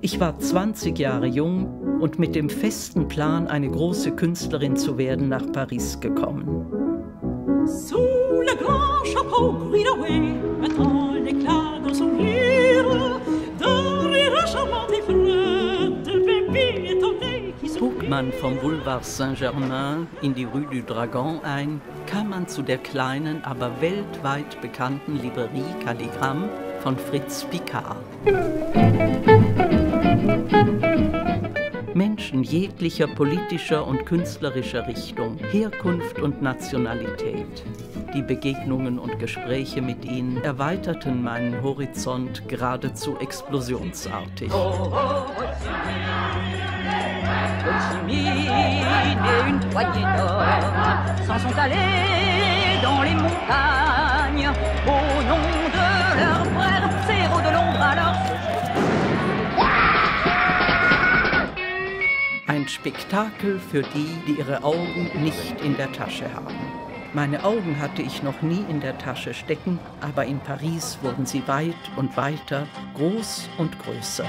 Ich war 20 Jahre jung und mit dem festen Plan, eine große Künstlerin zu werden, nach Paris gekommen. Bog man vom Boulevard Saint-Germain in die Rue du Dragon ein, kam man zu der kleinen, aber weltweit bekannten Librairie Calligramme von Fritz Picard. Menschen jeglicher politischer und künstlerischer Richtung, Herkunft und Nationalität. Die Begegnungen und Gespräche mit ihnen erweiterten meinen Horizont geradezu explosionsartig. Ein Spektakel für die, die ihre Augen nicht in der Tasche haben. Meine Augen hatte ich noch nie in der Tasche stecken, aber in Paris wurden sie weit und weiter, groß und größer.